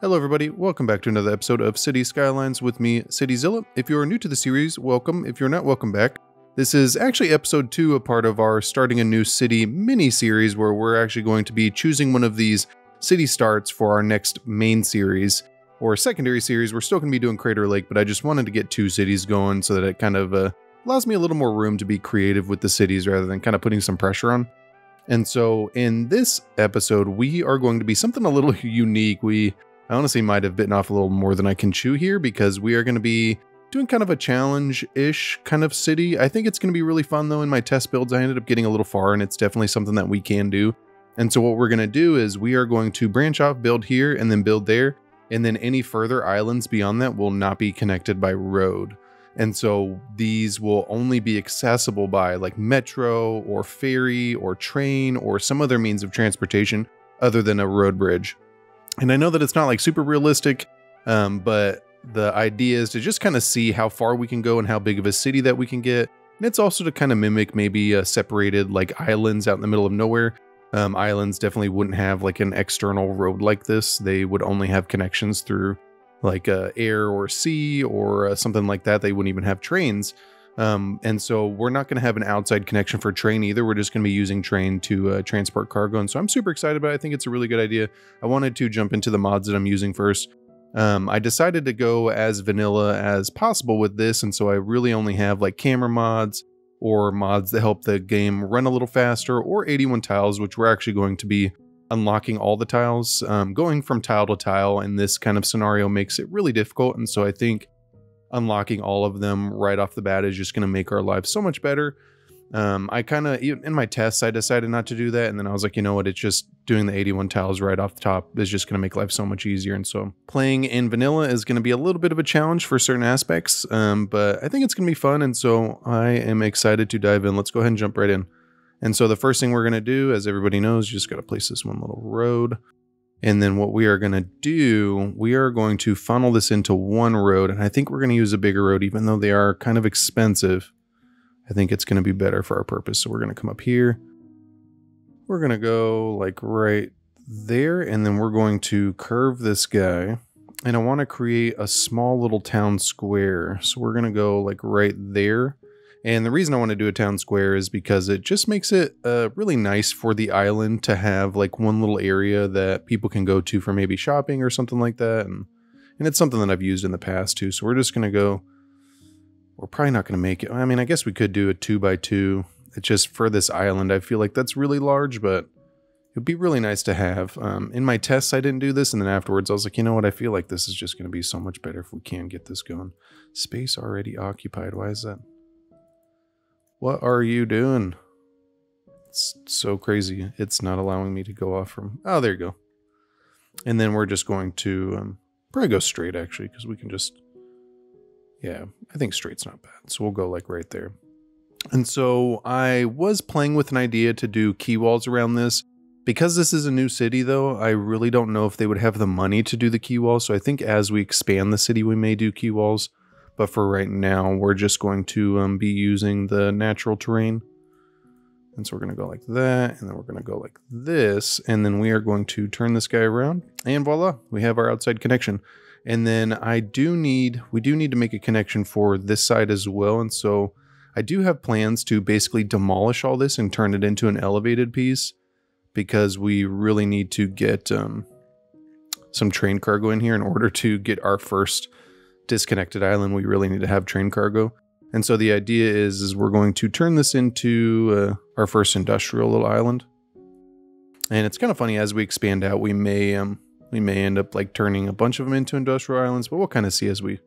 Hello everybody, welcome back to another episode of City Skylines with me, Cityzilla. If you're new to the series, welcome. If you're not, welcome back. This is actually episode 2, a part of our Starting a New City mini-series where we're actually going to be choosing one of these city starts for our next main series or secondary series. We're still going to be doing Crater Lake, but I just wanted to get 2 cities going so that it kind of allows me a little more room to be creative with the cities rather than kind of putting some pressure on. And so in this episode, we are going to be something a little unique. I honestly might have bitten off a little more than I can chew here because we are going to be doing kind of a challenge-ish kind of city. I think it's going to be really fun though. In my test builds, I ended up getting a little far and it's definitely something that we can do. And so what we're going to do is we are going to branch off, build here and then build there. And then any further islands beyond that will not be connected by road. And so these will only be accessible by like metro or ferry or train or some other means of transportation other than a road bridge. And I know that it's not like super realistic, but the idea is to just kind of see how far we can go and how big of a city that we can get. And it's also to kind of mimic maybe separated like islands out in the middle of nowhere. Islands definitely wouldn't have like an external road like this. They would only have connections through like air or sea or something like that. They wouldn't even have trains. And so we're not going to have an outside connection for train either. We're just going to be using train to transport cargo. And so I'm super excited about it. I think it's a really good idea. I wanted to jump into the mods that I'm using first. I decided to go as vanilla as possible with this. And so I really only have like camera mods or mods that help the game run a little faster or 81 tiles, which we're actually going to be unlocking all the tiles, going from tile to tile. And this kind of scenario makes it really difficult. And so I think unlocking all of them right off the bat is just going to make our lives so much better. I kind of, in my tests, I decided not to do that. And then I was like, you know what, it's just doing the 81 tiles right off the top is just going to make life so much easier. And so playing in vanilla is going to be a little bit of a challenge for certain aspects, but I think it's going to be fun. And so I am excited to dive in. Let's go ahead and jump right in. And so the first thing we're going to do, as everybody knows, you just got to place this one little road. And then what we are going to do, we are going to funnel this into one road. And I think we're going to use a bigger road, even though they are kind of expensive. I think it's going to be better for our purpose. So we're going to come up here. We're going to go like right there. And then we're going to curve this guy. And I want to create a small little town square. So we're going to go like right there. And the reason I want to do a town square is because it just makes it really nice for the island to have like one little area that people can go to for maybe shopping or something like that. And it's something that I've used in the past too. So we're just going to go, we're probably not going to make it. I mean, I guess we could do a 2x2. It's just for this island. I feel like that's really large, but it'd be really nice to have. In my tests, I didn't do this. And then afterwards I was like, you know what? I feel like this is just going to be so much better if we can get this going. Space already occupied. Why is that? What are you doing? It's so crazy. It's not allowing me to go off from... Oh, there you go. And then we're just going to probably go straight, actually, because we can just... Yeah, I think straight's not bad. So we'll go, like, right there. And so I was playing with an idea to do key walls around this. Because this is a new city, though, I really don't know if they would have the money to do the key walls. So I think as we expand the city, we may do key walls. But for right now, we're just going to be using the natural terrain. And so we're going to go like that. And then we're going to go like this. And then we are going to turn this guy around. And voila, we have our outside connection. And then we do need to make a connection for this side as well. And so I do have plans to basically demolish all this and turn it into an elevated piece. Because we really need to get some train cargo in here in order to get our first... disconnected island. We really need to have train cargo. And so the idea is we're going to turn this into our first industrial little island. And it's kind of funny, as we expand out, we may end up like turning a bunch of them into industrial islands, but we'll kind of see as we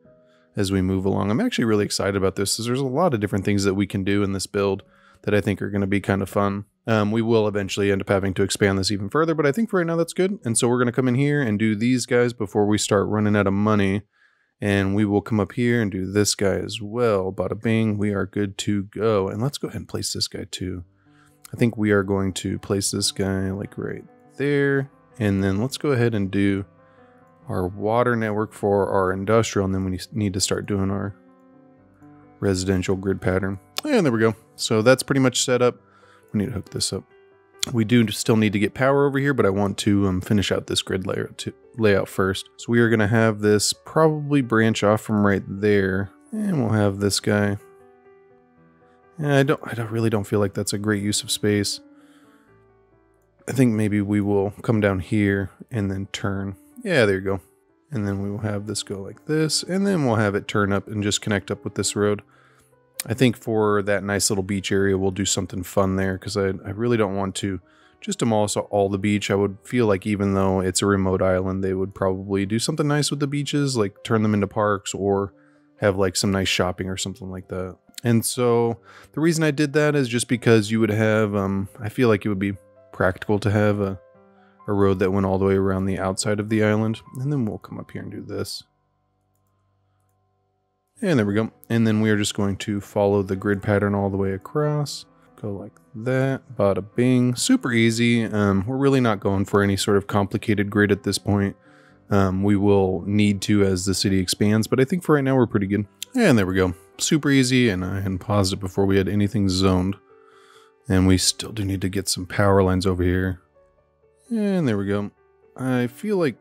move along. I'm actually really excited about this. There's a lot of different things that we can do in this build that I think are going to be kind of fun. We will eventually end up having to expand this even further, but I think for right now that's good. And so we're going to come in here and do these guys before we start running out of money. And we will come up here and do this guy as well. Bada bing, we are good to go. And let's go ahead and place this guy too. I think we are going to place this guy like right there. And then let's go ahead and do our water network for our industrial. And then we need to start doing our residential grid pattern. And there we go. So that's pretty much set up. We need to hook this up. We do still need to get power over here, but I want to finish out this grid layout first. So we are going to have this probably branch off from right there, and we'll have this guy. And I really don't feel like that's a great use of space. I think maybe we will come down here and then turn. Yeah, there you go. And then we will have this go like this, and then we'll have it turn up and just connect up with this road. I think for that nice little beach area, we'll do something fun there, because I really don't want to just demolish all the beach. I would feel like even though it's a remote island, they would probably do something nice with the beaches, like turn them into parks or have like some nice shopping or something like that. And so the reason I did that is just because you would have, I feel like it would be practical to have a road that went all the way around the outside of the island. And then we'll come up here and do this. And there we go. And then we are just going to follow the grid pattern all the way across. Go like that. Bada bing. Super easy. We're really not going for any sort of complicated grid at this point. We will need to as the city expands, but I think for right now we're pretty good. And there we go. Super easy. And I had paused it before we had anything zoned. And we still do need to get some power lines over here. And there we go. I feel like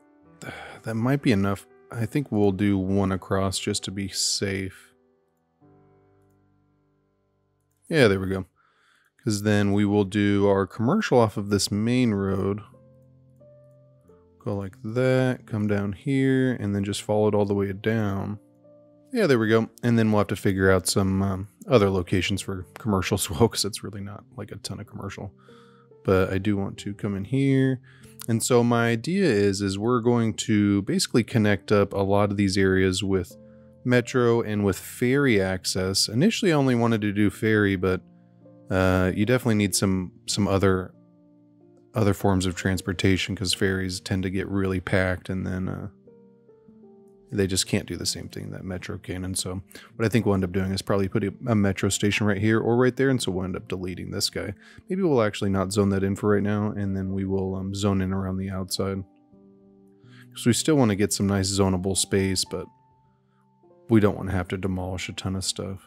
that might be enough. I think we'll do one across just to be safe. Yeah, there we go. Because then we will do our commercial off of this main road. Go like that, come down here, and then just follow it all the way down. Yeah, there we go. And then we'll have to figure out some other locations for commercial as well, because it's really not like a ton of commercial. But I do want to come in here. And so my idea is we're going to basically connect up a lot of these areas with metro and with ferry access. Initially, I only wanted to do ferry, but you definitely need some other forms of transportation, because ferries tend to get really packed, and then they just can't do the same thing that metro can. And so what I think we'll end up doing is probably put a metro station right here or right there. And so we'll end up deleting this guy. Maybe we'll actually not zone that in for right now. And then we will zone in around the outside, because we still want to get some nice zonable space, but we don't want to have to demolish a ton of stuff.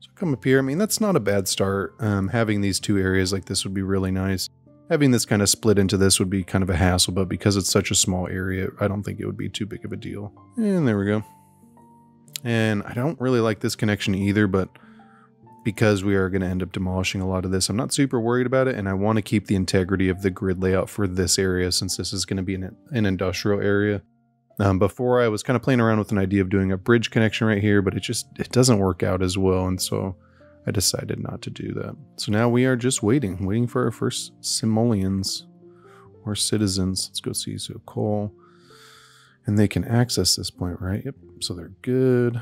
So come up here. I mean, that's not a bad start. Having these two areas like this would be really nice. Having this kind of split into this would be kind of a hassle, but because it's such a small area, I don't think it would be too big of a deal. And there we go. And I don't really like this connection either, but because we are going to end up demolishing a lot of this, I'm not super worried about it, and I want to keep the integrity of the grid layout for this area, since this is going to be an industrial area. Before, I was kind of playing around with an idea of doing a bridge connection right here, but it doesn't work out as well, and so I decided not to do that. So now we are just waiting for our first Simoleons or citizens. Let's go see. So coal, and they can access this point, right? Yep. So they're good.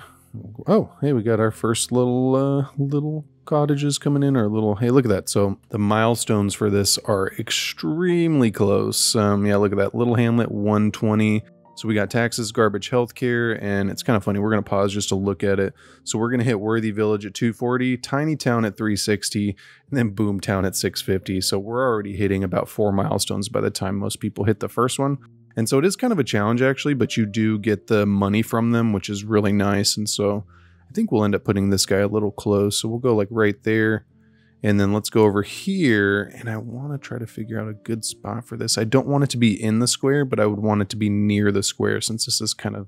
Oh, hey, we got our first little little cottages coming in, or little. Hey, look at that. So the milestones for this are extremely close. Yeah, look at that little hamlet 120. So we got taxes, garbage, healthcare, and it's kind of funny. We're going to pause just to look at it. So we're going to hit Worthy Village at 240, Tiny Town at 360, and then Boom Town at 650. So we're already hitting about 4 milestones by the time most people hit the first one. And so it is kind of a challenge, actually, but you do get the money from them, which is really nice. And so I think we'll end up putting this guy a little close. So we'll go like right there. And then let's go over here, and I want to try to figure out a good spot for this. I don't want it to be in the square, but I would want it to be near the square, since this is kind of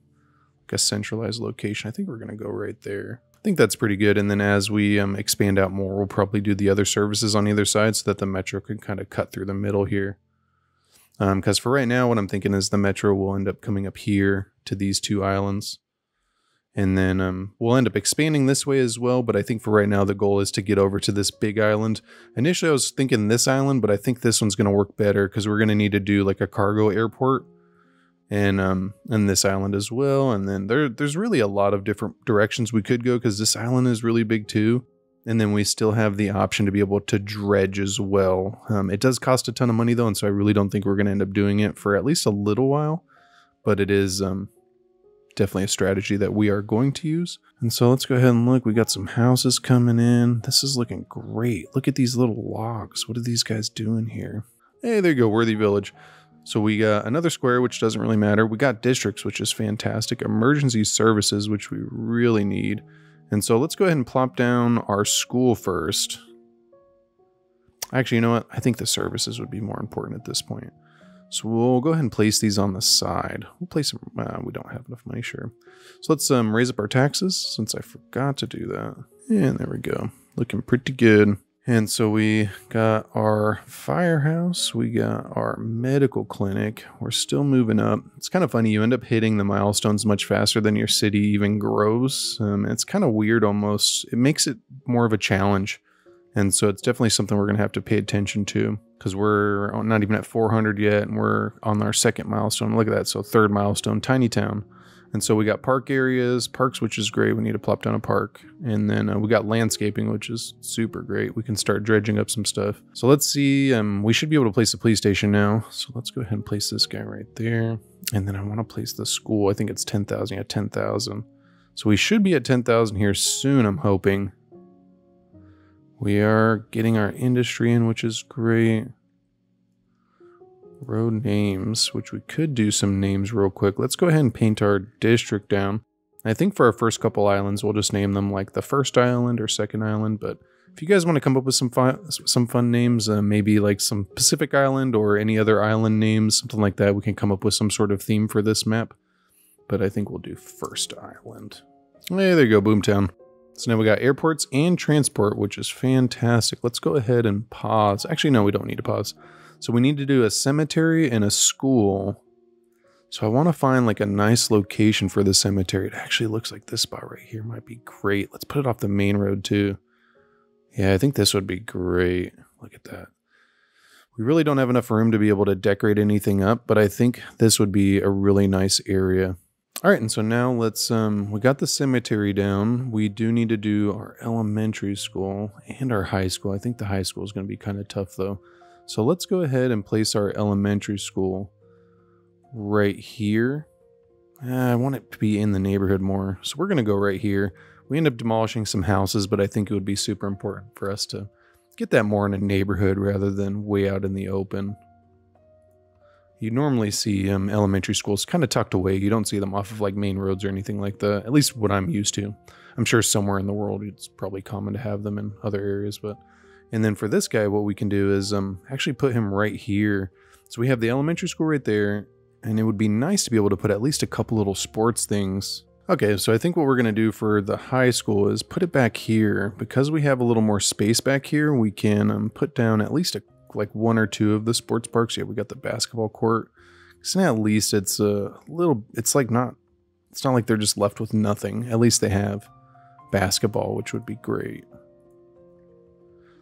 like a centralized location. I think we're going to go right there. I think that's pretty good. And then as we expand out more, we'll probably do the other services on either side so that the metro can kind of cut through the middle here. Because for right now, what I'm thinking is the metro will end up coming up here to these two islands. And then we'll end up expanding this way as well. But I think for right now, the goal is to get over to this big island. Initially, I was thinking this island, but I think this one's going to work better, because we're going to need to do like a cargo airport and this island as well. And then there's really a lot of different directions we could go, because this island is really big too. And then we still have the option to be able to dredge as well. It does cost a ton of money though. And so I really don't think we're going to end up doing it for at least a little while, but it is... definitely a strategy that we are going to use. And so let's go ahead and look. We got some houses coming in. This is looking great. Look at these little logs. What are these guys doing here? Hey, there you go, Worthy Village. So we got another square, which doesn't really matter. We got districts, which is fantastic. Emergency services, which we really need. And so let's go ahead and plop down our school first. Actually, you know what? I think the services would be more important at this point. So we'll go ahead and place these on the side. We'll place them. We don't have enough money, sure. So let's raise up our taxes since I forgot to do that. And there we go. Looking pretty good. And so we got our firehouse. We got our medical clinic. We're still moving up. It's kind of funny. You end up hitting the milestones much faster than your city even grows. It's kind of weird almost. It makes it more of a challenge. And so it's definitely something we're going to have to pay attention to because we're not even at 400 yet. And we're on our second milestone. Look at that. So third milestone, tiny town. And so we got park areas, parks, which is great. We need to plop down a park. And then we got landscaping, which is super great. We can start dredging up some stuff. So let's see. We should be able to place a police station now. So let's go ahead and place this guy right there. And then I want to place the school. I think it's 10,000. Yeah, 10,000. So we should be at 10,000 here soon, I'm hoping. We are getting our industry in, which is great. Road names, which we could do some names real quick. Let's go ahead and paint our district down. I think for our first couple islands, we'll just name them like the first island or second island. But if you guys want to come up with some fun names, maybe like some Pacific Island or any other island names, something like that, we can come up with some sort of theme for this map. But I think we'll do first island. Hey, there you go, Boomtown. So now we got airports and transport, which is fantastic. Let's go ahead and pause. Actually, no, we don't need to pause. So we need to do a cemetery and a school. So I want to find like a nice location for the cemetery. It actually looks like this spot right here might be great. Let's put it off the main road too. Yeah, I think this would be great. Look at that. We really don't have enough room to be able to decorate anything up, but I think this would be a really nice area. All right, and so now let's, we got the cemetery down. We do need to do our elementary school and our high school. I think the high school is going to be kind of tough though. So let's go ahead and place our elementary school right here. I want it to be in the neighborhood more. So we're going to go right here. We end up demolishing some houses, but I think it would be super important for us to get that more in a neighborhood rather than way out in the open. You normally see elementary schools kind of tucked away. You don't see them off of like main roads or anything like that, at least what I'm used to. I'm sure somewhere in the world it's probably common to have them in other areas, but... And then for this guy, what we can do is actually put him right here. So we have the elementary school right there, and it would be nice to be able to put at least a couple little sports things. Okay, so I think what we're going to do for the high school is put it back here. Because we have a little more space back here, we can put down at least like one or two of the sports parks. Yeah, we got the basketball court. So now at least it's a little, it's not like they're just left with nothing. At least they have basketball, which would be great.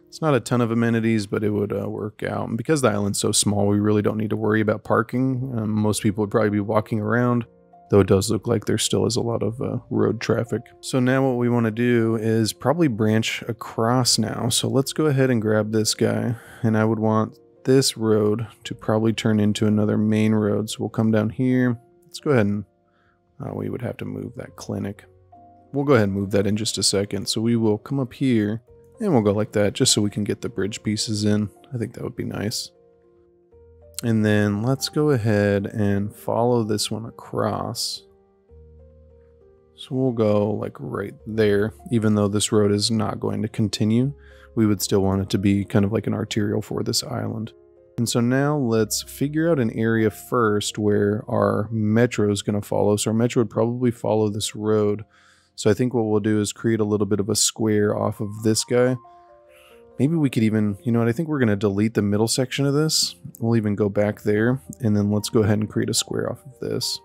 It's not a ton of amenities, but it would work out. And because the island's so small, we really don't need to worry about parking. Most people would probably be walking around, though it does look like there still is a lot of road traffic. So now what we want to do is probably branch across now. So let's go ahead and grab this guy. And I would want this road to probably turn into another main road. So we'll come down here. Let's go ahead and we would have to move that clinic. We'll go ahead and move that in just a second. So we will come up here. And we'll go like that just so we can get the bridge pieces in. I think that would be nice. And then let's go ahead and follow this one across. So we'll go like right there. Even though this road is not going to continue, we would still want it to be kind of like an arterial for this island. And so now let's figure out an area first where our metro is going to follow. So our metro would probably follow this road. So I think what we'll do is create a little bit of a square off of this guy. Maybe we could even, you know what, I think we're going to delete the middle section of this. We'll even go back there, and then let's go ahead and create a square off of this.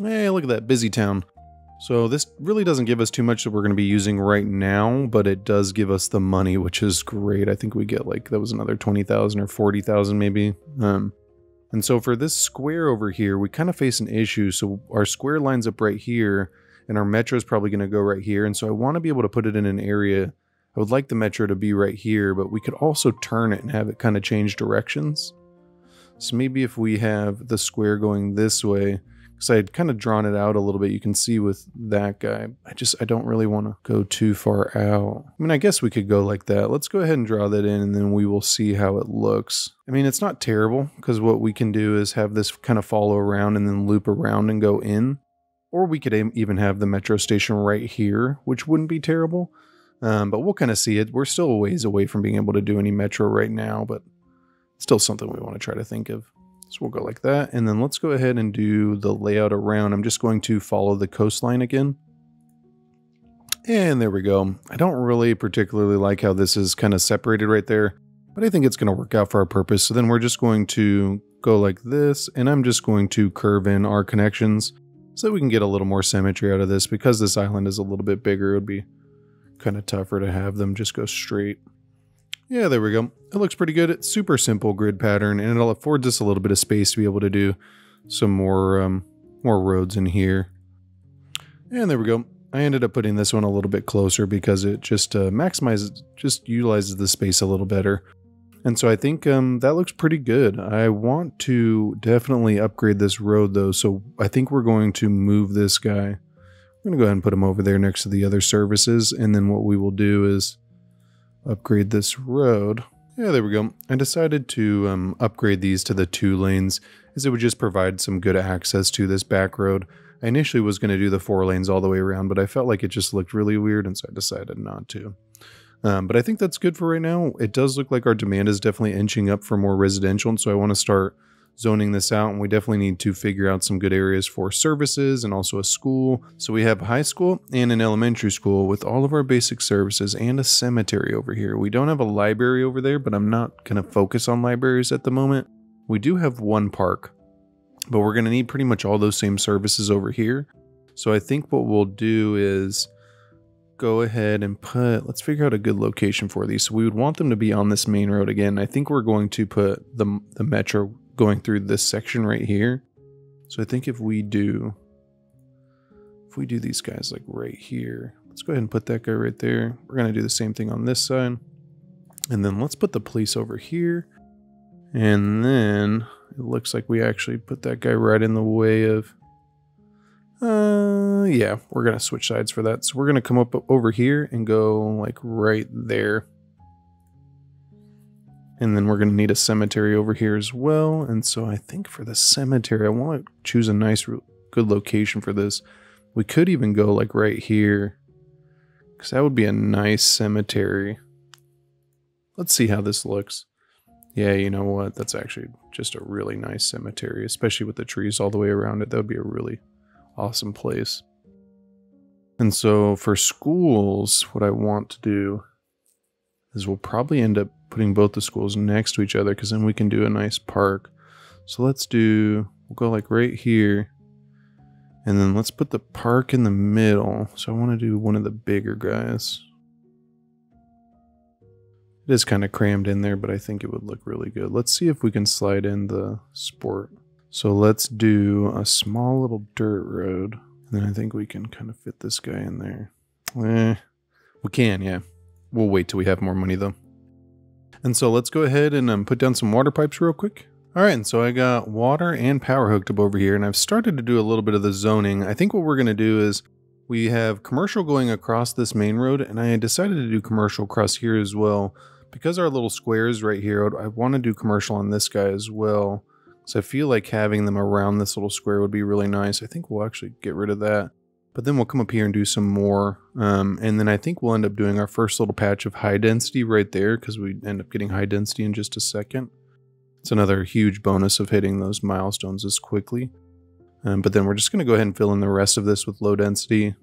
Hey, look at that, busy town. So this really doesn't give us too much that we're going to be using right now, but it does give us the money, which is great. I think we get like, that was another 20,000 or 40,000 maybe. And so for this square over here, we kind of face an issue. So our square lines up right here. And our metro is probably going to go right here. And so I want to be able to put it in an area. I would like the metro to be right here, but we could also turn it and have it kind of change directions. So maybe if we have the square going this way, because I had kind of drawn it out a little bit. You can see with that guy, I don't really want to go too far out. I mean, I guess we could go like that. Let's go ahead and draw that in, and then we will see how it looks. I mean, it's not terrible because what we can do is have this kind of follow around and then loop around and go in. Or we could even have the metro station right here, which wouldn't be terrible. But we'll kind of see it. We're still a ways away from being able to do any metro right now, but still something we want to try to think of. So we'll go like that. And then let's go ahead and do the layout around. I'm just going to follow the coastline again. And there we go. I don't really particularly like how this is kind of separated right there, but I think it's going to work out for our purpose. So then we're just going to go like this, and I'm just going to curve in our connections so that we can get a little more symmetry out of this. Because this island is a little bit bigger, it would be kind of tougher to have them just go straight. Yeah, there we go. It looks pretty good. It's super simple grid pattern, and it'll afford us a little bit of space to be able to do some more roads in here. And there we go. I ended up putting this one a little bit closer because it just maximizes, just utilizes the space a little better. And so I think that looks pretty good. I want to definitely upgrade this road though, so I think we're going to move this guy. I'm going to go ahead and put him over there next to the other services, and then what we will do is upgrade this road. Yeah, there we go. I decided to upgrade these to the 2 lanes as it would just provide some good access to this back road. I initially was going to do the 4 lanes all the way around, but I felt like it just looked really weird, and so I decided not to. But I think that's good for right now. It does look like our demand is definitely inching up for more residential, and so I want to start zoning this out, and we definitely need to figure out some good areas for services and also a school. So we have high school and an elementary school with all of our basic services and a cemetery over here. We don't have a library over there, but I'm not going to focus on libraries at the moment. We do have one park, but we're going to need pretty much all those same services over here. So I think what we'll do is go ahead and put, let's figure out a good location for these. So we would want them to be on this main road again. I think we're going to put the metro going through this section right here. So I think if we do these guys like right here, let's go ahead and put that guy right there. We're going to do the same thing on this side. And then let's put the police over here. And then it looks like we actually put that guy right in the way of, yeah, we're going to switch sides for that. So we're going to come up over here and go like right there. And then we're going to need a cemetery over here as well. And so I think for the cemetery, I want to choose a nice, good location for this. We could even go like right here, because that would be a nice cemetery. Let's see how this looks. Yeah, you know what? That's actually just a really nice cemetery, especially with the trees all the way around it. That would be a really awesome place. And so for schools, what I want to do is we'll probably end up putting both the schools next to each other, because then we can do a nice park. So let's do, we'll go like right here, and then let's put the park in the middle. So I want to do one of the bigger guys. It is kind of crammed in there, but I think it would look really good. Let's see if we can slide in the sport. So let's do a small little dirt road, and then I think we can kind of fit this guy in there. We can, yeah. We'll wait till we have more money though. And so let's go ahead and put down some water pipes real quick. All right, and so I got water and power hooked up over here, and I've started to do a little bit of the zoning. I think what we're gonna do is we have commercial going across this main road, and I decided to do commercial across here as well. Because our little square is right here, I wanna do commercial on this guy as well. So I feel like having them around this little square would be really nice. I think we'll actually get rid of that. But then we'll come up here and do some more. And then I think we'll end up doing our first little patch of high density right there, because we end up getting high density in just a second. It's another huge bonus of hitting those milestones as quickly. But then we're just going to go ahead and fill in the rest of this with low density.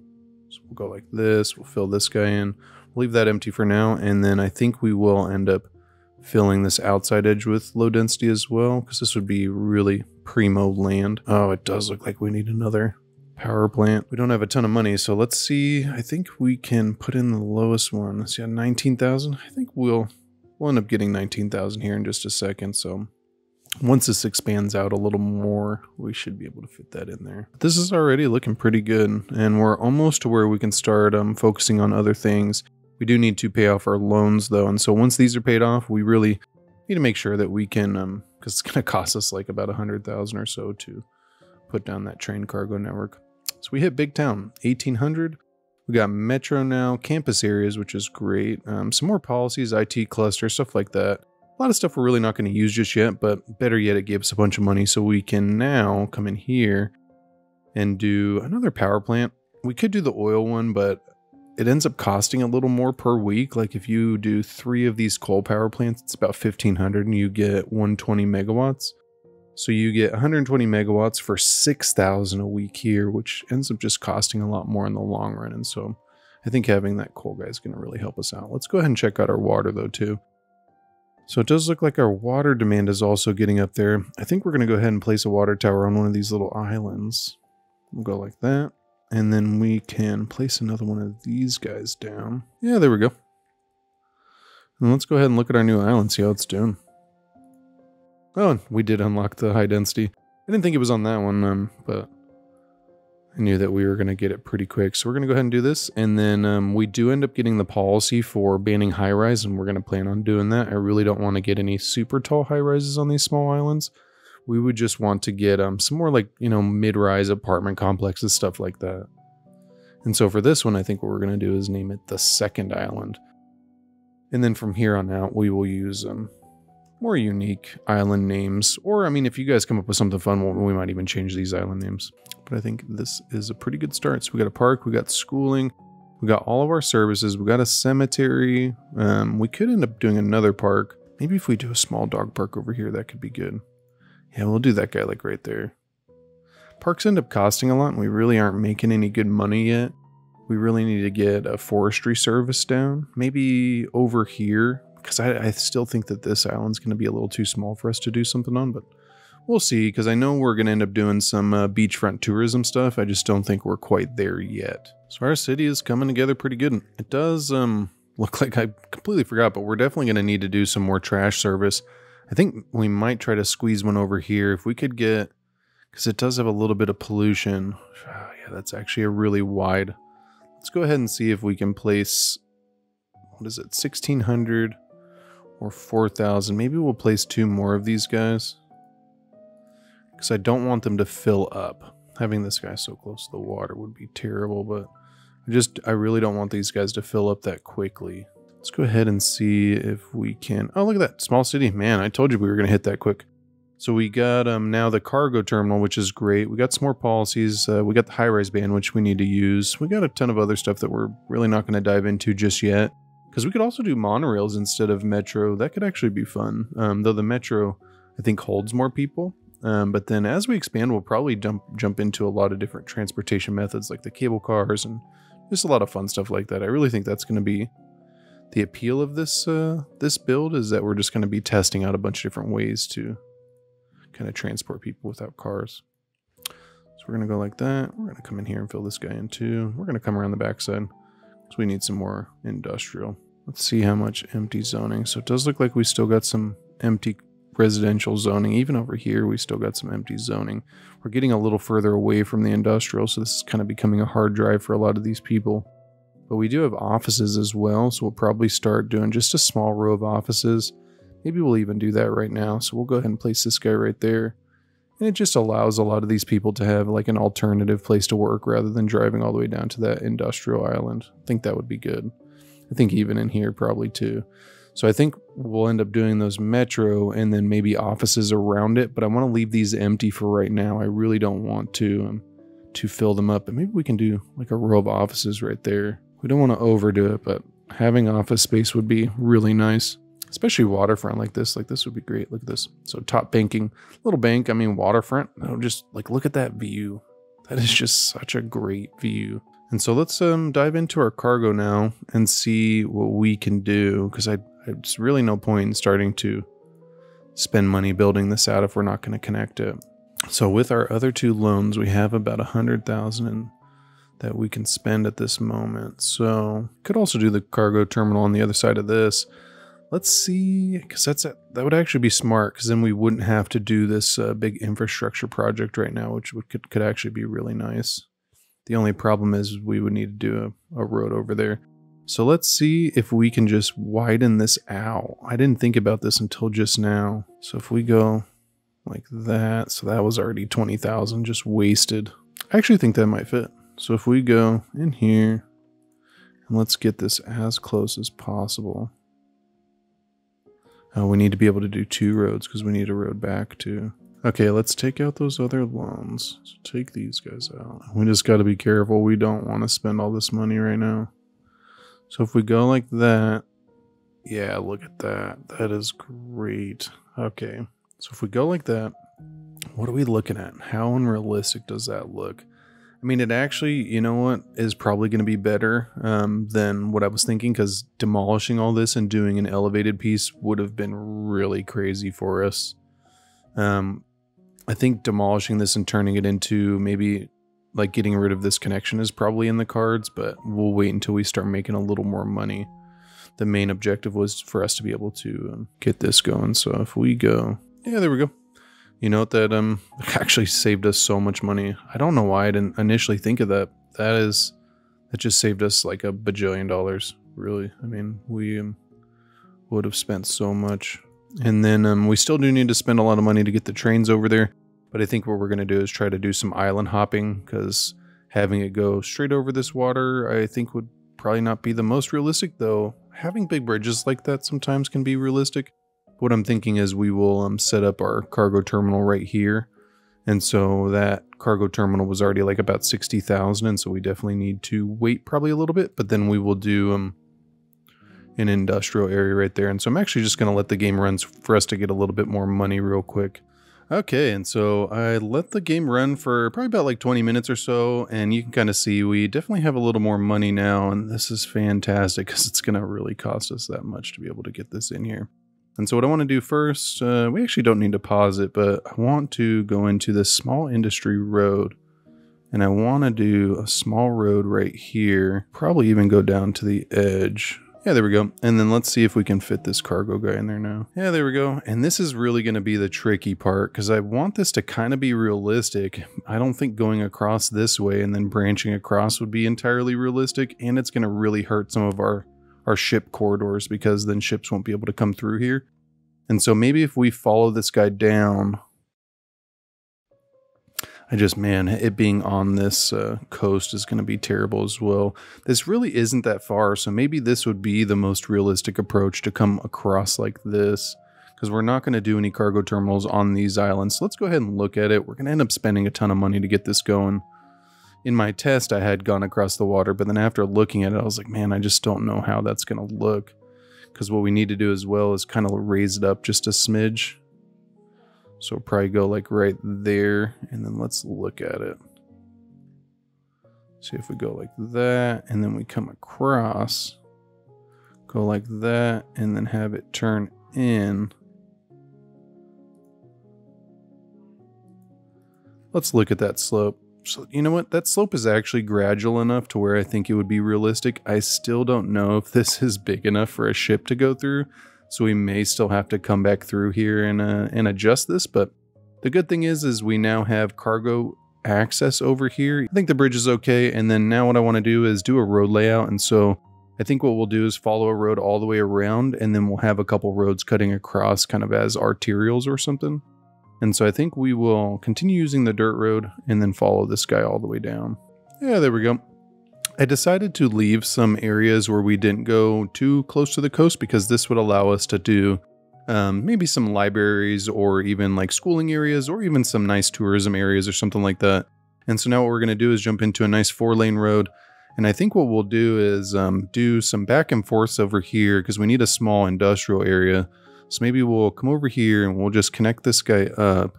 So we'll go like this. We'll fill this guy in. We'll leave that empty for now. And then I think we will end up filling this outside edge with low density as well, because this would be really primo land. Oh, it does look like we need another power plant. We don't have a ton of money, so let's see. I think we can put in the lowest one. Let's see, 19,000. I think we'll end up getting 19,000 here in just a second. So once this expands out a little more, we should be able to fit that in there. But this is already looking pretty good, and we're almost to where we can start focusing on other things. We do need to pay off our loans though, and so once these are paid off, we really need to make sure that we can, because it's going to cost us like about 100,000 or so to put down that train cargo network. So we hit big town, 1800. We got metro now, campus areas, which is great. Some more policies, IT cluster, stuff like that. A lot of stuff we're really not going to use just yet, but better yet, it gives us a bunch of money. So we can now come in here and do another power plant. We could do the oil one, but it ends up costing a little more per week. Like if you do 3 of these coal power plants, it's about 1,500 and you get 120 megawatts. So you get 120 megawatts for 6,000 a week here, which ends up just costing a lot more in the long run. And so I think having that coal guy is going to really help us out. Let's go ahead and check out our water though too. So it does look like our water demand is also getting up there. I think we're going to go ahead and place a water tower on one of these little islands. We'll go like that. And then we can place another one of these guys down. Yeah, there we go. And let's go ahead and look at our new island, see how it's doing. Oh, and we did unlock the high density. I didn't think it was on that one, but I knew that we were going to get it pretty quick. So we're going to go ahead and do this. And then we do end up getting the policy for banning high rise, and we're going to plan on doing that. I really don't want to get any super tall high rises on these small islands. We would just want to get some more like, you know, mid-rise apartment complexes, stuff like that. And so for this one, I think what we're going to do is name it the second island. And then from here on out, we will use more unique island names. Or, I mean, if you guys come up with something fun, we might even change these island names. But I think this is a pretty good start. So we got a park, we got schooling, we got all of our services, we got a cemetery. We could end up doing another park. Maybe if we do a small dog park over here, that could be good. Yeah, we'll do that guy like right there. Parks end up costing a lot and we really aren't making any good money yet. We really need to get a forestry service down. Maybe over here, because I still think that this island's going to be a little too small for us to do something on, but we'll see, because I know we're going to end up doing some beachfront tourism stuff. I just don't think we're quite there yet. So our city is coming together pretty good. It does look like I completely forgot, but we're definitely going to need to do some more trash service. I think we might try to squeeze one over here if we could get, because it does have a little bit of pollution. Oh, yeah, that's actually a really wide. Let's go ahead and see if we can place, what is it, 1,600 or 4,000. Maybe we'll place 2 more of these guys, because I don't want them to fill up. Having this guy so close to the water would be terrible, but I really don't want these guys to fill up that quickly. Let's go ahead and see if we can. Oh, look at that small city, man. I told you we were going to hit that quick. So we got now the cargo terminal, which is great. We got some more policies. We got the high rise ban, which we need to use. We got a ton of other stuff that we're really not going to dive into just yet, because we could also do monorails instead of metro. That could actually be fun. Though the metro, I think, holds more people. But then as we expand, we'll probably jump into a lot of different transportation methods like the cable cars and just a lot of fun stuff like that. I really think that's going to be the appeal of this this build, is that we're just going to be testing out a bunch of different ways to kind of transport people without cars. So we're going to go like that. We're going to come in here and fill this guy in too. We're going to come around the backside because we need some more industrial. Let's see how much empty zoning. So it does look like we still got some empty residential zoning. Even over here, we still got some empty zoning. We're getting a little further away from the industrial, so this is kind of becoming a hard drive for a lot of these people. But we do have offices as well, so we'll probably start doing just a small row of offices. Maybe we'll even do that right now. So we'll go ahead and place this guy right there. And it just allows a lot of these people to have like an alternative place to work rather than driving all the way down to that industrial island. I think that would be good. I think even in here probably too. So I think we'll end up doing those metro and then maybe offices around it. But I want to leave these empty for right now. I really don't want to fill them up. But maybe we can do like a row of offices right there. We don't want to overdo it, but having office space would be really nice, especially waterfront like this would be great. Look at this. So top banking, little bank, I mean, waterfront. I'll just like, look at that view. That is just such a great view. And so let's dive into our cargo now and see what we can do. Cause it's really no point in starting to spend money building this out if we're not going to connect it. So with our other 2 loans, we have about 100,000 and that we can spend at this moment. So could also do the cargo terminal on the other side of this. Let's see, because that would actually be smart, because then we wouldn't have to do this big infrastructure project right now, which could actually be really nice. The only problem is we would need to do a road over there. So let's see if we can just widen this out. I didn't think about this until just now. So if we go like that, so that was already 20,000 just wasted. I actually think that might fit. So if we go in here and let's get this as close as possible. We need to be able to do 2 roads because we need a road back too. Okay, let's take out those other loans. So take these guys out. We just got to be careful. We don't want to spend all this money right now. So if we go like that, yeah, look at that. That is great. Okay, so if we go like that, what are we looking at? How unrealistic does that look? I mean, it actually, you know what, is probably going to be better than what I was thinking, because demolishing all this and doing an elevated piece would have been really crazy for us. I think demolishing this and turning it into maybe like getting rid of this connection is probably in the cards, but we'll wait until we start making a little more money. The main objective was for us to be able to get this going. So if we go, yeah, there we go. You know, that actually saved us so much money. I don't know why I didn't initially think of that. That just saved us like a bajillion dollars, really. I mean, we would have spent so much. And then we still do need to spend a lot of money to get the trains over there. But I think what we're going to do is try to do some island hopping, because having it go straight over this water, I think, would probably not be the most realistic, though. Having big bridges like that sometimes can be realistic. What I'm thinking is we will set up our cargo terminal right here. And so that cargo terminal was already like about 60,000. And so we definitely need to wait probably a little bit, but then we will do an industrial area right there. And so I'm actually just going to let the game run for us to get a little bit more money real quick. Okay, and so I let the game run for probably about like 20 minutes or so, and you can kind of see we definitely have a little more money now, and this is fantastic because it's going to really cost us that much to be able to get this in here. And so what I want to do first, we actually don't need to pause it, but I want to go into this small industry road, and I want to do a small road right here, probably even go down to the edge. Yeah, there we go. And then let's see if we can fit this cargo guy in there now. Yeah, there we go. And this is really going to be the tricky part, because I want this to kind of be realistic. I don't think going across this way and then branching across would be entirely realistic, and it's going to really hurt some of our ship corridors, because then ships won't be able to come through here. And so maybe if we follow this guy down, I just, man, it being on this coast is going to be terrible as well. This really isn't that far, so maybe this would be the most realistic approach, to come across like this, because we're not going to do any cargo terminals on these islands. So let's go ahead and look at it. We're going to end up spending a ton of money to get this going. In my test, I had gone across the water, but then after looking at it, I was like, man, I just don't know how that's going to look, because what we need to do as well is kind of raise it up just a smidge. So we'll probably go like right there, and then let's look at it. See if we go like that, and then we come across, go like that, and then have it turn in. Let's look at that slope. So you know what? That slope is actually gradual enough to where I think it would be realistic. I still don't know if this is big enough for a ship to go through, so we may still have to come back through here and adjust this. But the good thing is we now have cargo access over here. I think the bridge is okay. And then now what I want to do is do a road layout. And so I think what we'll do is follow a road all the way around, and then we'll have a couple roads cutting across kind of as arterials or something. And so I think we will continue using the dirt road and then follow this guy all the way down. Yeah, there we go. I decided to leave some areas where we didn't go too close to the coast, because this would allow us to do maybe some libraries, or even like schooling areas, or even some nice tourism areas or something like that. And so now what we're going to do is jump into a nice 4-lane road. And I think what we'll do is do some back and forth over here, because we need a small industrial area. So maybe we'll come over here and we'll just connect this guy up.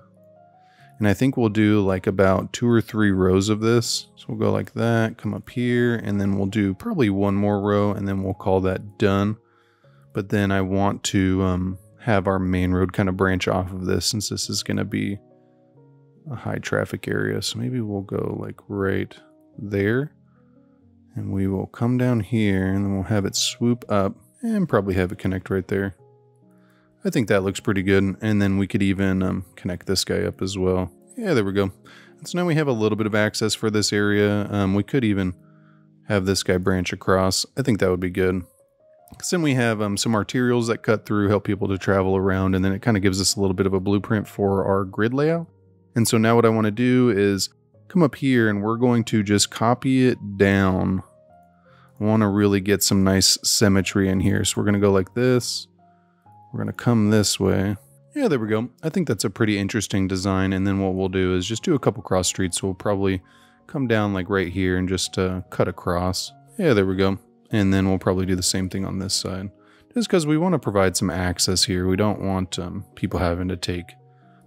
And I think we'll do like about 2 or 3 rows of this. So we'll go like that, come up here, and then we'll do probably one more row, and then we'll call that done. But then I want to have our main road kind of branch off of this, since this is going to be a high traffic area. So maybe we'll go like right there, and we will come down here, and then we'll have it swoop up and probably have it connect right there. I think that looks pretty good. And then we could even connect this guy up as well. Yeah, there we go. And so now we have a little bit of access for this area. We could even have this guy branch across. I think that would be good, because then we have some arterials that cut through, help people to travel around, and then it kind of gives us a little bit of a blueprint for our grid layout. And so now what I want to do is come up here, and we're going to just copy it down. I want to really get some nice symmetry in here. So we're going to go like this. We're going to come this way. Yeah, there we go. I think that's a pretty interesting design. And then what we'll do is just do a couple cross streets. We'll probably come down like right here and just cut across. Yeah, there we go. And then we'll probably do the same thing on this side. Just because we want to provide some access here. We don't want people having to take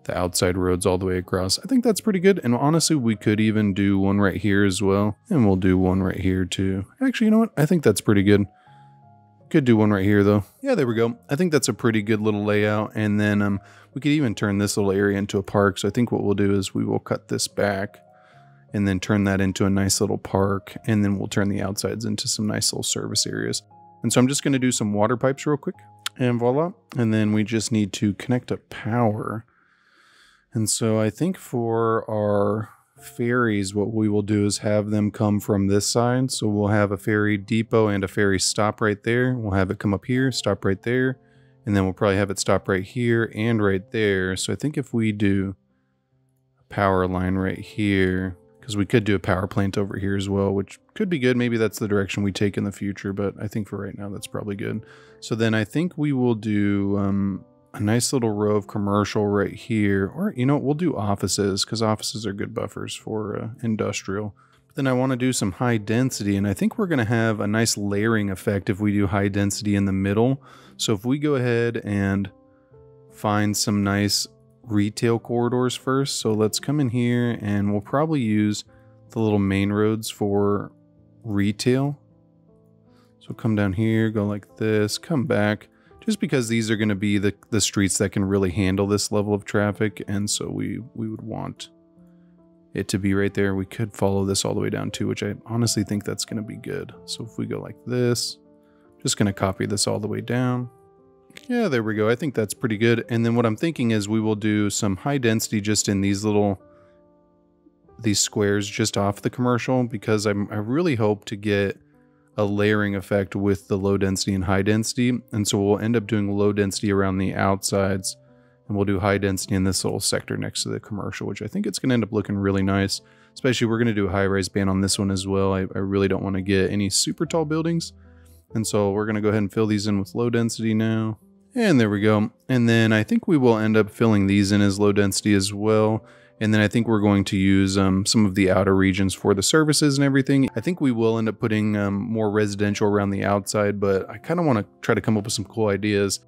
the outside roads all the way across. I think that's pretty good. And honestly, we could even do one right here as well. And we'll do one right here too. Actually, you know what? I think that's pretty good. Could do one right here though. Yeah, there we go. I think that's a pretty good little layout. And then we could even turn this little area into a park. So I think what we'll do is we will cut this back and then turn that into a nice little park. And then we'll turn the outsides into some nice little service areas. And so I'm just going to do some water pipes real quick. And voila. And then we just need to connect up power. And so I think for our ferries, what we will do is have them come from this side. So we'll have a ferry depot and a ferry stop right there. We'll have it come up here, stop right there. And then we'll probably have it stop right here and right there. So I think if we do a power line right here, because we could do a power plant over here as well, which could be good. Maybe that's the direction we take in the future, but I think for right now, that's probably good. So then I think we will do a nice little row of commercial right here, or you know, we'll do offices because offices are good buffers for industrial. But then I want to do some high density, and I think we're going to have a nice layering effect if we do high density in the middle. So if we go ahead and find some nice retail corridors first, so let's come in here and we'll probably use the little main roads for retail. So come down here, go like this, come back. Just because these are going to be the streets that can really handle this level of traffic. And so we would want it to be right there. We could follow this all the way down too, which I honestly think that's going to be good. So if we go like this, just going to copy this all the way down. Yeah, there we go. I think that's pretty good. And then what I'm thinking is we will do some high density just in these little, these squares just off the commercial, because I really hope to get a layering effect with the low density and high density. And so we'll end up doing low density around the outsides, and we'll do high density in this little sector next to the commercial, which I think it's gonna end up looking really nice. Especially we're gonna do a high-rise ban on this one as well. I really don't wanna get any super tall buildings. And so we're gonna go ahead and fill these in with low density now. And there we go. And then I think we will end up filling these in as low density as well. And then I think we're going to use some of the outer regions for the services and everything. I think we will end up putting more residential around the outside, but I kind of want to try to come up with some cool ideas.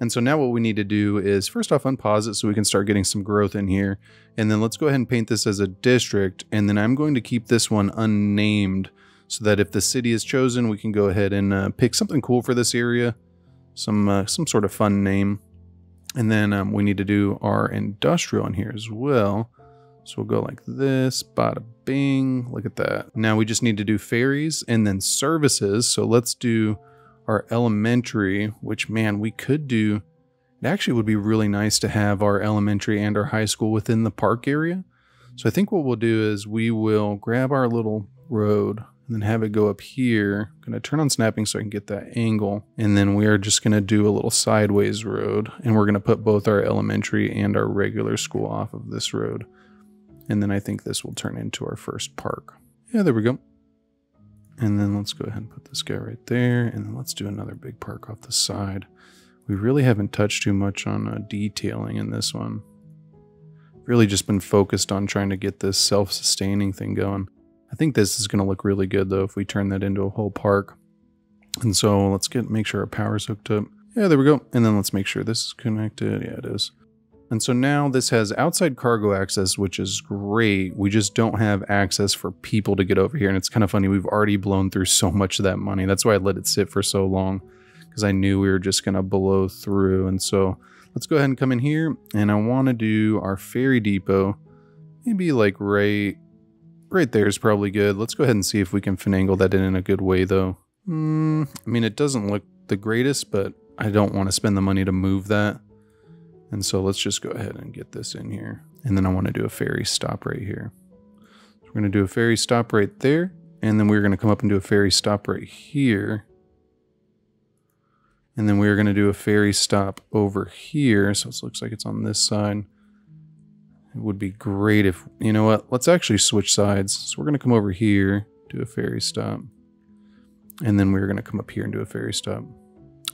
And so now what we need to do is first off unpause it so we can start getting some growth in here. And then let's go ahead and paint this as a district. And then I'm going to keep this one unnamed so that if the city is chosen, we can go ahead and pick something cool for this area. Some sort of fun name. And then we need to do our industrial in here as well. So we'll go like this, bada bing, look at that. Now we just need to do ferries and then services. So let's do our elementary, which man, we could do, it actually would be really nice to have our elementary and our high school within the park area. So I think what we'll do is we will grab our little road and then have it go up here. I'm gonna turn on snapping so I can get that angle. And then we are just gonna do a little sideways road, and we're gonna put both our elementary and our regular school off of this road. And then I think this will turn into our first park. Yeah, there we go. And then let's go ahead and put this guy right there. And then let's do another big park off the side. We really haven't touched too much on detailing in this one. Really just been focused on trying to get this self-sustaining thing going. I think this is going to look really good though if we turn that into a whole park. And so let's make sure our power's hooked up. Yeah, there we go. And then let's make sure this is connected. Yeah, it is. And so now this has outside cargo access, which is great. We just don't have access for people to get over here. And it's kind of funny. We've already blown through so much of that money. That's why I let it sit for so long, because I knew we were just going to blow through. And so let's go ahead and come in here. And I want to do our ferry depot. Maybe like right there is probably good. Let's go ahead and see if we can finagle that in a good way though. I mean, it doesn't look the greatest, but I don't want to spend the money to move that. And so let's just go ahead and get this in here. And then I want to do a ferry stop right here. So we're going to do a ferry stop right there. And then we're going to come up and do a ferry stop right here. And then we're going to do a ferry stop over here. So it looks like it's on this side. It would be great if, you know what, let's actually switch sides. So we're going to come over here, do a ferry stop. And then we're going to come up here and do a ferry stop.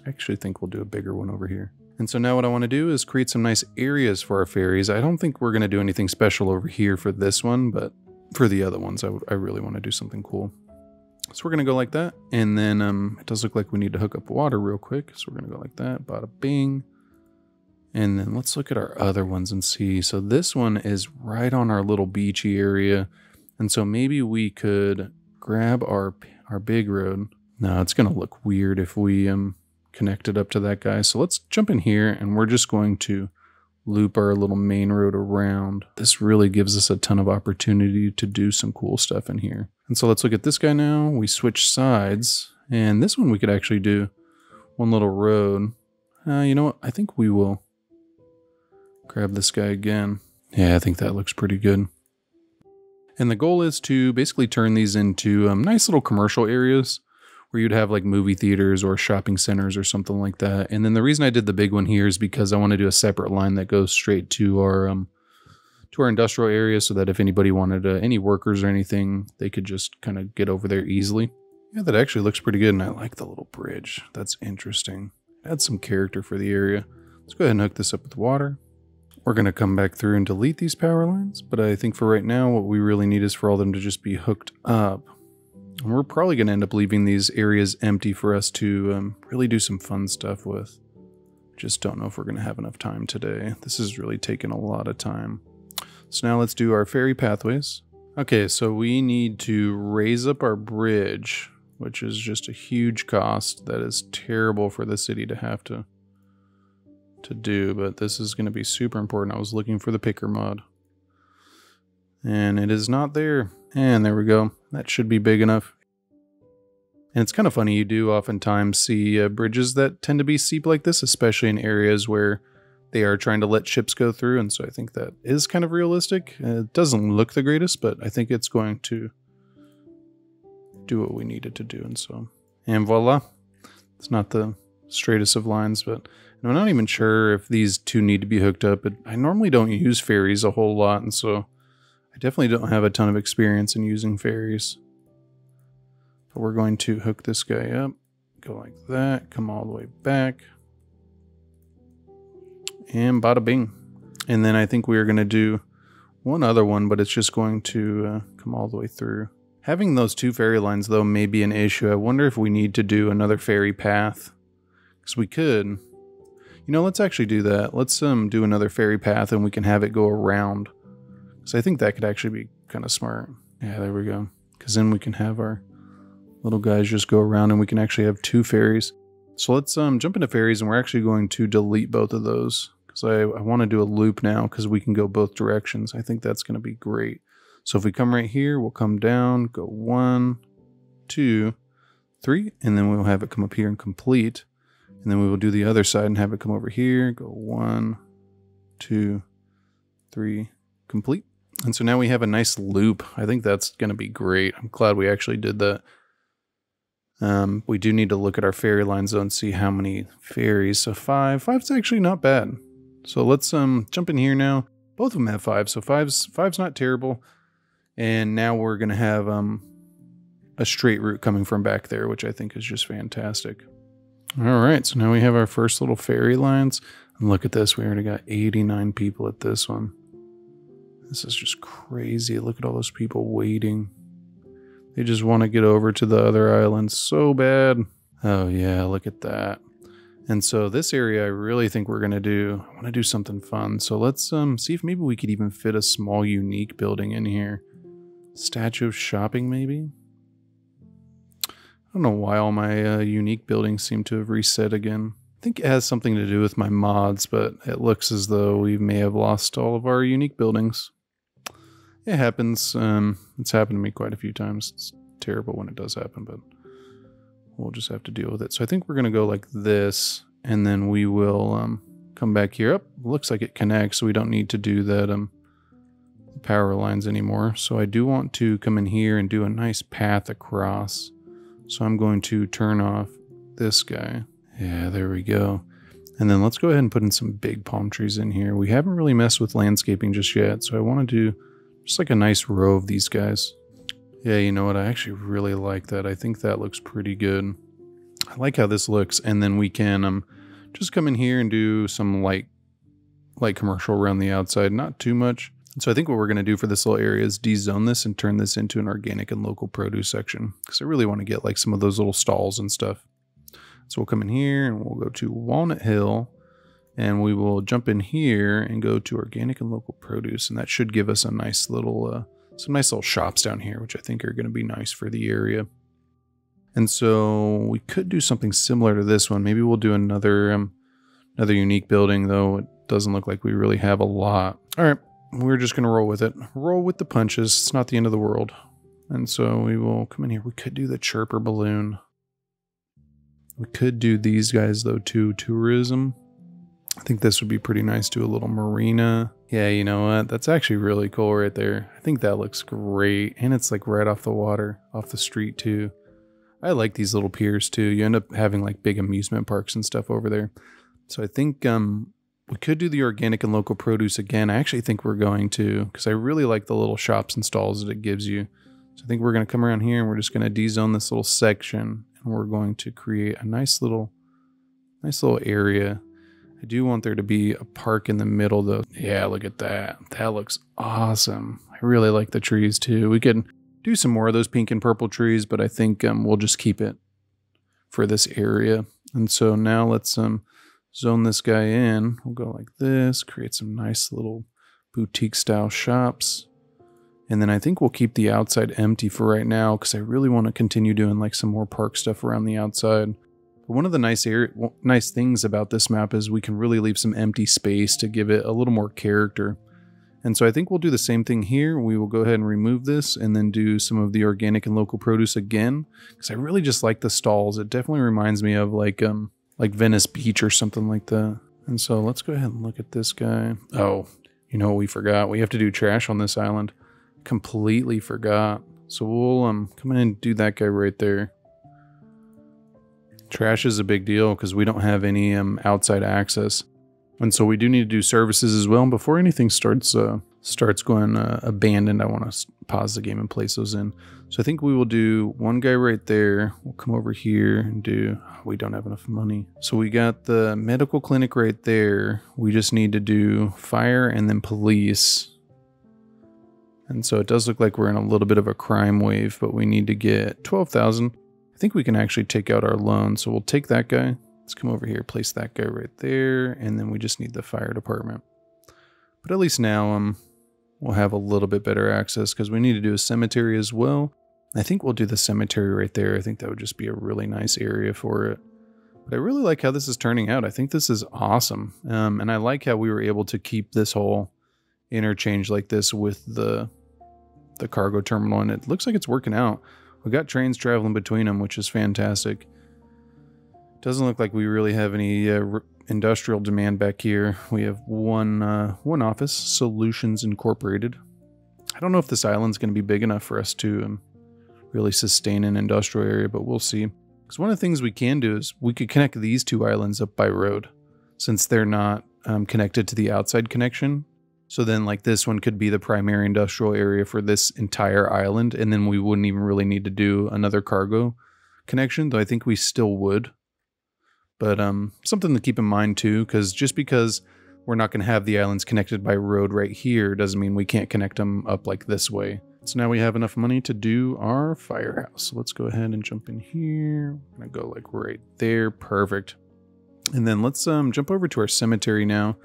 I actually think we'll do a bigger one over here. And so now what I want to do is create some nice areas for our ferries. I don't think we're going to do anything special over here for this one, but for the other ones, I really want to do something cool. So we're going to go like that. And then it does look like we need to hook up water real quick. So we're going to go like that. Bada bing. And then let's look at our other ones and see. So this one is right on our little beachy area. And so maybe we could grab our big road. Now it's going to look weird if we connect it up to that guy. So let's jump in here and we're just going to loop our little main road around. This really gives us a ton of opportunity to do some cool stuff in here. And so let's look at this guy now. We switch sides, and this one we could actually do one little road. You know what? I think we will grab this guy again. Yeah, I think that looks pretty good. And the goal is to basically turn these into nice little commercial areas where you'd have like movie theaters or shopping centers or something like that. And then the reason I did the big one here is because I want to do a separate line that goes straight to our industrial area so that if anybody wanted any workers or anything, they could just kind of get over there easily. Yeah, that actually looks pretty good. And I like the little bridge. That's interesting. Add some character for the area. Let's go ahead and hook this up with water. We're going to come back through and delete these power lines. But I think for right now, what we really need is for all of them to just be hooked up. And we're probably going to end up leaving these areas empty for us to really do some fun stuff with. Just don't know if we're going to have enough time today. This has really taken a lot of time. So now let's do our ferry pathways. Okay, so we need to raise up our bridge, which is just a huge cost that is terrible for the city to have to do. But this is going to be super important. I was looking for the picker mod. And it is not there. And there we go. That should be big enough. And it's kind of funny. You do oftentimes see bridges that tend to be steep like this, especially in areas where they are trying to let ships go through. And so I think that is kind of realistic. It doesn't look the greatest, but I think it's going to do what we needed to do. And so, and voila. It's not the straightest of lines, but I'm not even sure if these two need to be hooked up. But I normally don't use ferries a whole lot. And so I definitely don't have a ton of experience in using ferries. But we're going to hook this guy up, go like that, come all the way back. And bada bing. And then I think we are going to do one other one, but it's just going to come all the way through. Having those two ferry lines, though, may be an issue. I wonder if we need to do another ferry path. Because we could. You know, let's actually do that. Let's do another ferry path and we can have it go around. So I think that could actually be kind of smart. Yeah, there we go. Because then we can have our little guys just go around and we can actually have two ferries. So let's jump into ferries and we're actually going to delete both of those. Because I want to do a loop now because we can go both directions. I think that's going to be great. So if we come right here, we'll come down, go 1, 2, 3, and then we'll have it come up here and complete. And then we will do the other side and have it come over here, go 1, 2, 3, complete. And so now we have a nice loop. I think that's going to be great. I'm glad we actually did that. We do need to look at our ferry lines though and see how many ferries. So 5. 5's actually not bad. So let's jump in here now. Both of them have 5, so 5's not terrible. And now we're going to have a straight route coming from back there, which I think is just fantastic. All right, so now we have our first little ferry lines. And look at this. We already got 89 people at this one. This is just crazy. Look at all those people waiting. They just want to get over to the other island so bad. Oh yeah, look at that. And so this area I really think we're going to do, I want to do something fun. So let's see if maybe we could even fit a small unique building in here. Statue of Shopping maybe? I don't know why all my unique buildings seem to have reset again. I think it has something to do with my mods, but it looks as though we may have lost all of our unique buildings. It happens. It's happened to me quite a few times. It's terrible when it does happen, but we'll just have to deal with it. So I think we're going to go like this, and then we will come back here. Up looks like it connects, so we don't need to do that power lines anymore. So I do want to come in here and do a nice path across. So I'm going to turn off this guy. Yeah, there we go. And then let's go ahead and put in some big palm trees in here. We haven't really messed with landscaping just yet, so I want to do just like a nice row of these guys. Yeah, you know what? I actually really like that. I think that looks pretty good. I like how this looks. And then we can just come in here and do some light commercial around the outside. Not too much. And so I think what we're going to do for this little area is dezone this and turn this into an organic and local produce section, because I really want to get like some of those little stalls and stuff. So we'll come in here and we'll go to Walnut Hill and we will jump in here and go to organic and local produce. And that should give us a nice little, some nice little shops down here, which I think are going to be nice for the area. And so we could do something similar to this one. Maybe we'll do another, another unique building, though it doesn't look like we really have a lot. All right, we're just going to roll with it. Roll with the punches. It's not the end of the world. And so we will come in here. We could do the chirper balloon. We could do these guys though too, tourism. I think this would be pretty nice to a little marina. Yeah, you know what? That's actually really cool right there. I think that looks great. And it's like right off the water, off the street too. I like these little piers too. You end up having like big amusement parks and stuff over there. So I think we could do the organic and local produce again. I actually think we're going to, because I really like the little shops and stalls that it gives you. So I think we're going to come around here and we're just going to dezone this little section. And we're going to create a nice little area. I do want there to be a park in the middle though. Yeah, look at that. That looks awesome. I really like the trees too. We could do some more of those pink and purple trees, but I think we'll just keep it for this area. And so now let's zone this guy in. We'll go like this, create some nice little boutique style shops. And then I think we'll keep the outside empty for right now because I really want to continue doing like some more park stuff around the outside. But one of the nice things about this map is we can really leave some empty space to give it a little more character. And so I think we'll do the same thing here. We will go ahead and remove this and then do some of the organic and local produce again because I really just like the stalls. It definitely reminds me of like Venice Beach or something like that. And so let's go ahead and look at this guy. Oh, you know what we forgot? We have to do trash on this island. Completely forgot. So we'll come in and do that guy right there. Trash is a big deal because we don't have any outside access, and so we do need to do services as well. And before anything starts going abandoned, I want to pause the game and place those in. So I think we will do one guy right there. We'll come over here and do. We don't have enough money, so we got the medical clinic right there. We just need to do fire and then police. And so it does look like we're in a little bit of a crime wave, but we need to get 12,000. I think we can actually take out our loan. So we'll take that guy. Let's come over here, place that guy right there. And then we just need the fire department. But at least now we'll have a little bit better access because we need to do a cemetery as well. I think we'll do the cemetery right there. I think that would just be a really nice area for it. But I really like how this is turning out. I think this is awesome. And I like how we were able to keep this whole interchange like this with the cargo terminal, and it looks like it's working out. We've got trains traveling between them, which is fantastic. Doesn't look like we really have any industrial demand back here. We have one office, Solutions Incorporated. I don't know if this island's going to be big enough for us to really sustain an industrial area, but we'll see. Because one of the things we can do is we could connect these two islands up by road, since they're not connected to the outside connection. So then like this one could be the primary industrial area for this entire island. And then we wouldn't even really need to do another cargo connection, though I think we still would. But something to keep in mind too, because just because we're not going to have the islands connected by road right here doesn't mean we can't connect them up like this way. So now we have enough money to do our firehouse. So let's go ahead and jump in here. I'm going to go like right there. Perfect. And then let's jump over to our cemetery now.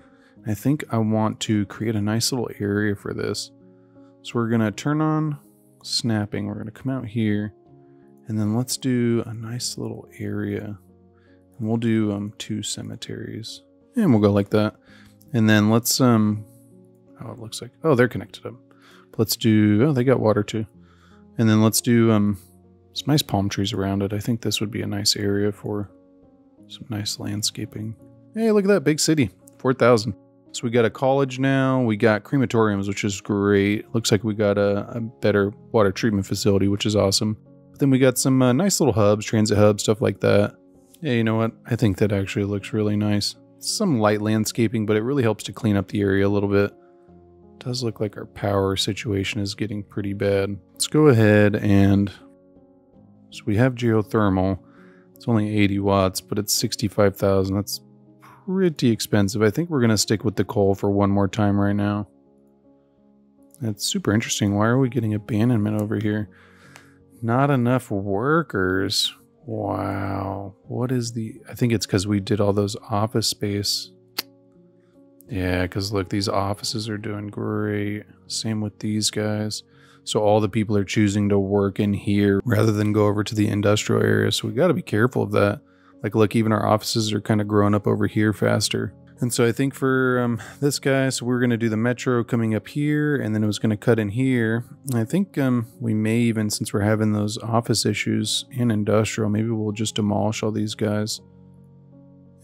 I think I want to create a nice little area for this. So we're going to turn on snapping. We're going to come out here and then let's do a nice little area, and we'll do two cemeteries, and we'll go like that. And then let's, oh, it looks like, oh, they're connected up. Let's do, oh, they got water too. And then let's do some nice palm trees around it. I think this would be a nice area for some nice landscaping. Hey, look at that big city, 4,000. So we got a college now, we got crematoriums, which is great. Looks like we got a better water treatment facility, which is awesome. But then we got some nice little hubs, transit hubs, stuff like that. Yeah, you know what? I think that actually looks really nice. Some light landscaping, but it really helps to clean up the area a little bit. It does look like our power situation is getting pretty bad. Let's go ahead and... So we have geothermal. It's only 80 watts, but it's 65,000. That's pretty expensive. I think we're going to stick with the coal for one more time right now. That's super interesting. Why are we getting abandonment over here? Not enough workers. Wow. What is the... I think it's because we did all those office space. Yeah, because look, these offices are doing great. Same with these guys. So all the people are choosing to work in here rather than go over to the industrial area. So we got to be careful of that. Like, look, even our offices are kind of growing up over here faster. And so I think for this guy, so we're going to do the metro coming up here, and then it was going to cut in here. And I think we may even, since we're having those office issues in industrial, maybe we'll just demolish all these guys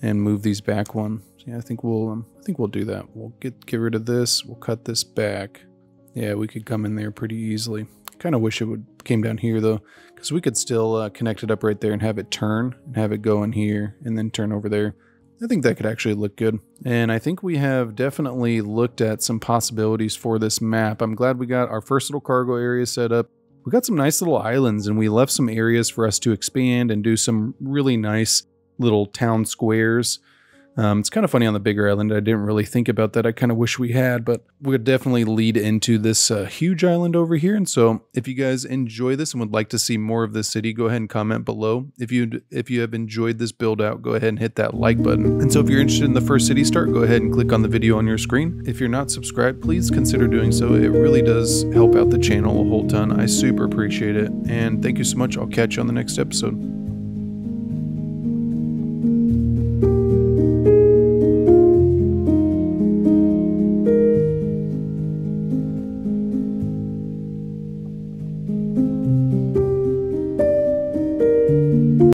and move these back one. So yeah, I think we'll do that. We'll get rid of this. We'll cut this back. Yeah, we could come in there pretty easily. Kind of wish it would came down here though, because we could still connect it up right there and have it turn and have it go in here and then turn over there. I think that could actually look good. And I think we have definitely looked at some possibilities for this map. I'm glad we got our first little cargo area set up. We got some nice little islands, and we left some areas for us to expand and do some really nice little town squares. It's kind of funny on the bigger island. I didn't really think about that. I kind of wish we had, but we would definitely lead into this huge island over here. And so if you guys enjoy this and would like to see more of this city, go ahead and comment below. If you have enjoyed this build out, go ahead and hit that like button. And so if you're interested in the first city start, go ahead and click on the video on your screen. If you're not subscribed, please consider doing so. It really does help out the channel a whole ton. I super appreciate it. And thank you so much. I'll catch you on the next episode.